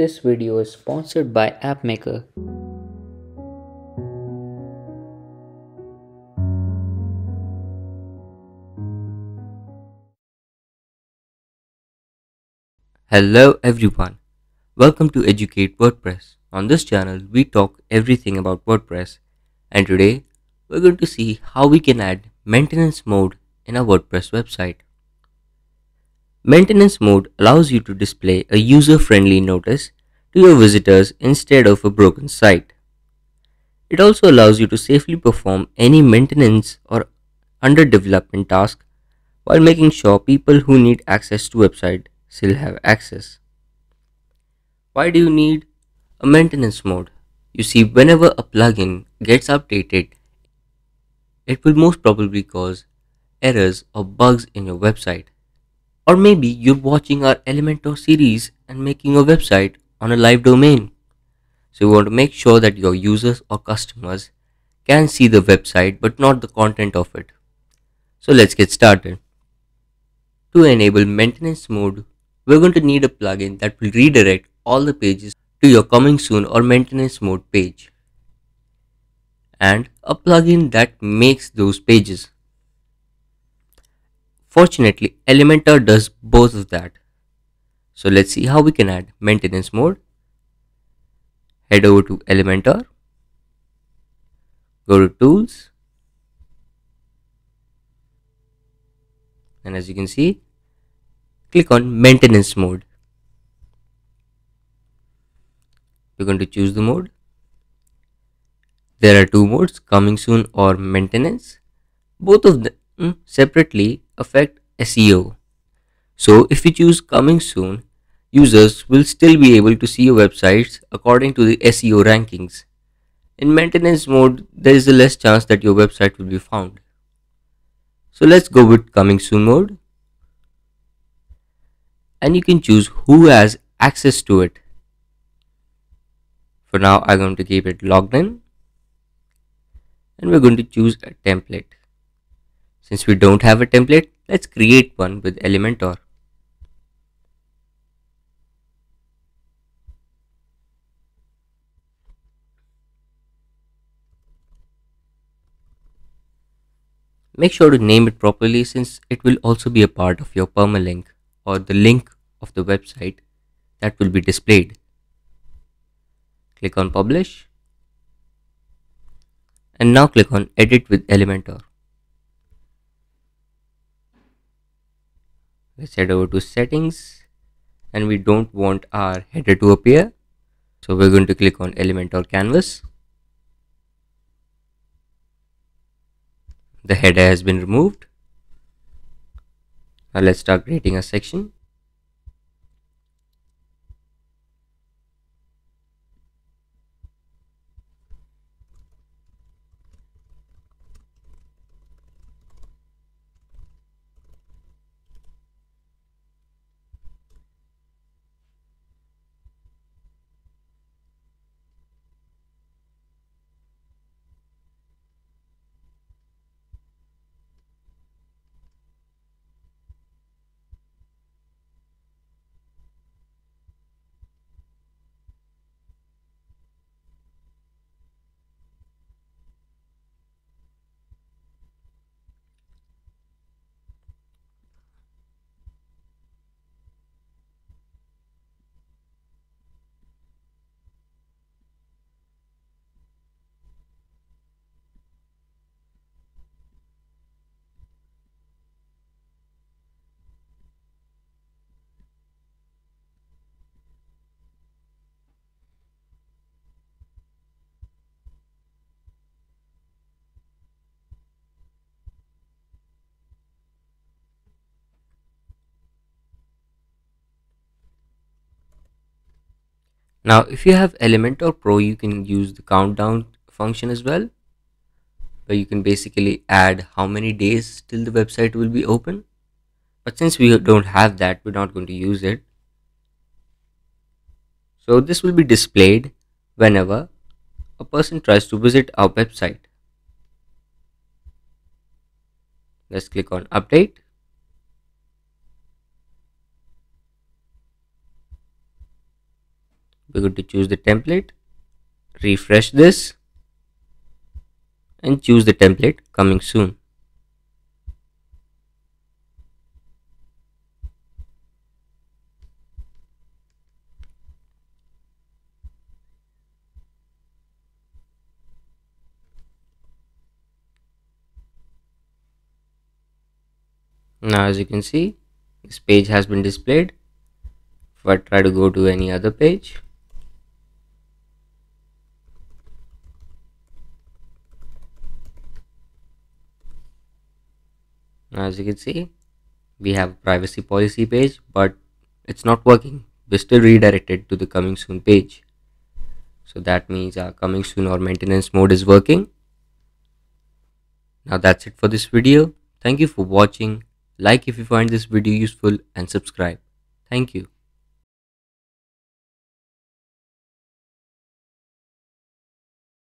This video is sponsored by AppMaker. Hello everyone, welcome to Educate WordPress. On this channel we talk everything about WordPress, and today we're going to see how we can add maintenance mode in a WordPress website. Maintenance mode allows you to display a user-friendly notice to your visitors instead of a broken site. It also allows you to safely perform any maintenance or underdevelopment task while making sure people who need access to website still have access. Why do you need a maintenance mode? You see, whenever a plugin gets updated, it will most probably cause errors or bugs in your website. Or maybe you're watching our Elementor series and making your website on a live domain. So you want to make sure that your users or customers can see the website but not the content of it. So let's get started. To enable maintenance mode, we're going to need a plugin that will redirect all the pages to your coming soon or maintenance mode page, and a plugin that makes those pages. Fortunately, Elementor does both of that. So let's see how we can add maintenance mode. Head over to Elementor, go to Tools, and as you can see, click on Maintenance Mode. We're going to choose the mode. There are two modes, Coming Soon or Maintenance. Both of them separately affect SEO. So if you choose Coming Soon, users will still be able to see your websites according to the SEO rankings. In maintenance mode, there is a less chance that your website will be found. So let's go with Coming Soon mode, and you can choose who has access to it. For now, I'm going to keep it logged in, and we're going to choose a template. Since we don't have a template, let's create one with Elementor. Make sure to name it properly, since it will also be a part of your permalink or the link of the website that will be displayed. Click on Publish, and now click on Edit with Elementor. Let's head over to Settings, and we don't want our header to appear, so we're going to click on Elementor Canvas. The header has been removed. Now let's start creating a section. Now, if you have Elementor Pro, you can use the countdown function as well, where you can basically add how many days till the website will be open. But since we don't have that, we're not going to use it. So this will be displayed whenever a person tries to visit our website. Let's click on Update. we're going to choose the template, refresh this, and choose the template coming soon. Now as you can see, this page has been displayed. If I try to go to any other page, as you can see, we have a privacy policy page, but it's not working. We're still redirected to the coming soon page. So that means our coming soon or maintenance mode is working. Now that's it for this video. Thank you for watching. Like if you find this video useful and subscribe. Thank you.